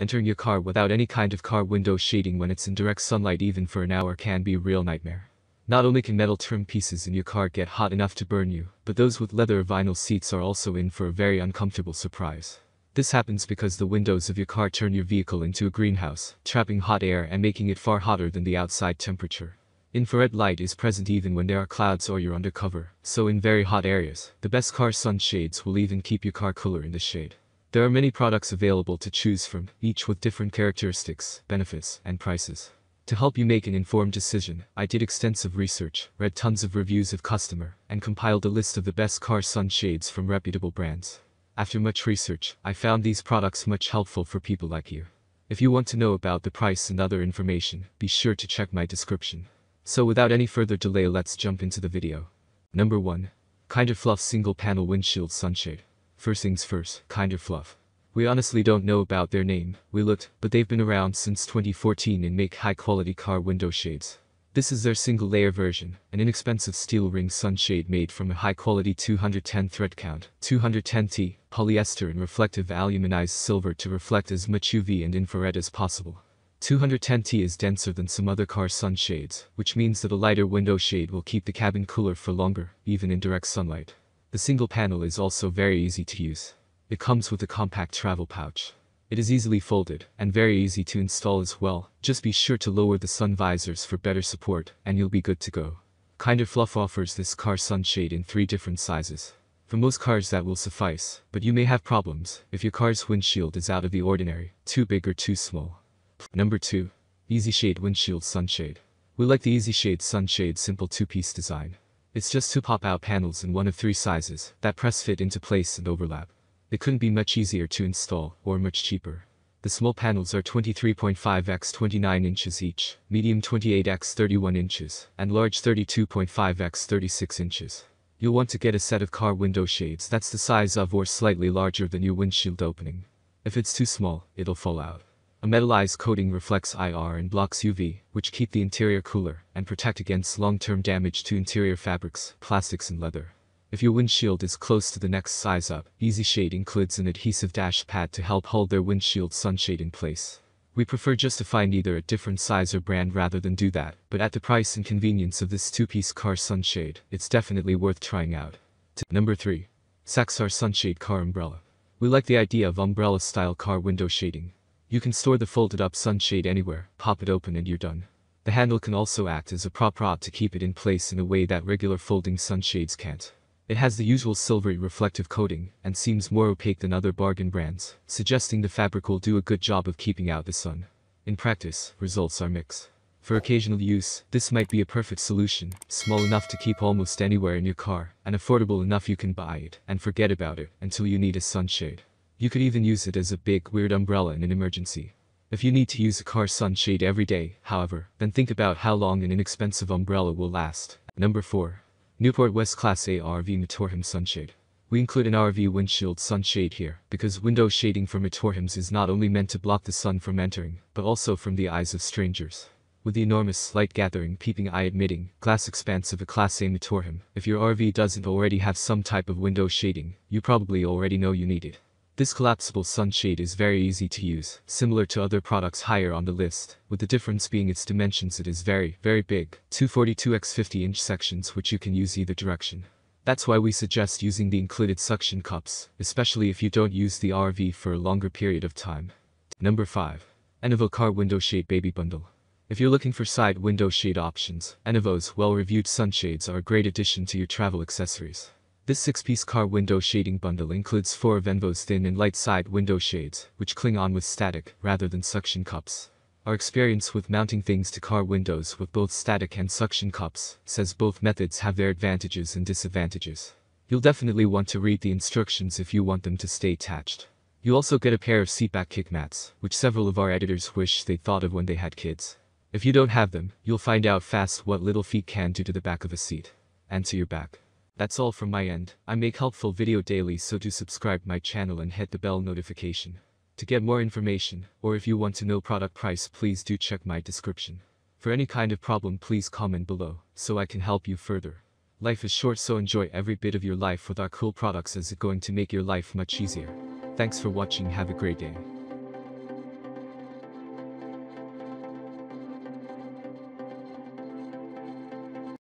Entering your car without any kind of car window shading when it's in direct sunlight even for an hour can be a real nightmare. Not only can metal trim pieces in your car get hot enough to burn you, but those with leather or vinyl seats are also in for a very uncomfortable surprise. This happens because the windows of your car turn your vehicle into a greenhouse, trapping hot air and making it far hotter than the outside temperature. Infrared light is present even when there are clouds or you're under cover, so in very hot areas, the best car sunshades will even keep your car cooler in the shade. There are many products available to choose from, each with different characteristics, benefits, and prices. To help you make an informed decision, I did extensive research, read tons of reviews of customers, and compiled a list of the best car sunshades from reputable brands. After much research, I found these products much helpful for people like you. If you want to know about the price and other information, be sure to check my description. So without any further delay, let's jump into the video. Number 1. Kinder Fluff Single Panel Windshield Sunshade. First things first, Kinder Fluff. We honestly don't know about their name, we looked, but they've been around since 2014 and make high-quality car window shades. This is their single-layer version, an inexpensive steel ring sunshade made from a high-quality 210 thread count, 210T, polyester and reflective aluminized silver to reflect as much UV and infrared as possible. 210T is denser than some other car sunshades, which means that a lighter window shade will keep the cabin cooler for longer, even in direct sunlight. The single panel is also very easy to use. It comes with a compact travel pouch. It is easily folded, and very easy to install as well, just be sure to lower the sun visors for better support, and you'll be good to go. Kinder Fluff offers this car sunshade in 3 different sizes. For most cars that will suffice, but you may have problems if your car's windshield is out of the ordinary, too big or too small. Number 2. EzyShade Windshield Sunshade. We like the EzyShade Sunshade simple 2-piece design. It's just 2 pop-out panels in one of 3 sizes that press fit into place and overlap. It couldn't be much easier to install, or much cheaper. The small panels are 23.5 x 29 inches each, medium 28 x 31 inches, and large 32.5 x 36 inches. You'll want to get a set of car window shades that's the size of or slightly larger than your windshield opening. If it's too small, it'll fall out. A metallized coating reflects IR and blocks UV, which keep the interior cooler and protect against long-term damage to interior fabrics, plastics and leather. If your windshield is close to the next size up, EzyShade includes an adhesive dash pad to help hold their windshield sunshade in place. We prefer just to find either a different size or brand rather than do that, but at the price and convenience of this 2-piece car sunshade, it's definitely worth trying out. Number 3. SACSTAR Sunshade Car Umbrella. We like the idea of umbrella-style car window shading. You can store the folded-up sunshade anywhere, pop it open and you're done. The handle can also act as a prop rod to keep it in place in a way that regular folding sunshades can't. It has the usual silvery reflective coating, and seems more opaque than other bargain brands, suggesting the fabric will do a good job of keeping out the sun. In practice, results are mixed. For occasional use, this might be a perfect solution, small enough to keep almost anywhere in your car, and affordable enough you can buy it, and forget about it, until you need a sunshade. You could even use it as a big, weird umbrella in an emergency. If you need to use a car sunshade every day, however, then think about how long an inexpensive umbrella will last. Number 4. Newport West Class A RV Motorhome Sunshade. We include an RV windshield sunshade here, because window shading for motorhomes is not only meant to block the sun from entering, but also from the eyes of strangers. With the enormous light-gathering peeping eye-admitting glass expanse of a Class A motorhome, if your RV doesn't already have some type of window shading, you probably already know you need it. This collapsible sunshade is very easy to use, similar to other products higher on the list, with the difference being its dimensions. It is very, very big, 242x50-inch sections which you can use either direction. That's why we suggest using the included suction cups, especially if you don't use the RV for a longer period of time. Number 5. Enovo Car Window Shade Baby Bundle. If you're looking for side window shade options, Enovo's well-reviewed sunshades are a great addition to your travel accessories. This 6-piece car window shading bundle includes 4 of Enovo's thin and light side window shades, which cling on with static, rather than suction cups. Our experience with mounting things to car windows with both static and suction cups says both methods have their advantages and disadvantages. You'll definitely want to read the instructions if you want them to stay attached. You also get a pair of seatback kick mats, which several of our editors wish they thought of when they had kids. If you don't have them, you'll find out fast what little feet can do to the back of a seat. And to your back. That's all from my end. I make helpful video daily, so do subscribe my channel and hit the bell notification. To get more information, or if you want to know product price, please do check my description. For any kind of problem, please comment below, so I can help you further. Life is short, so enjoy every bit of your life with our cool products, as it's going to make your life much easier. Thanks for watching, have a great day.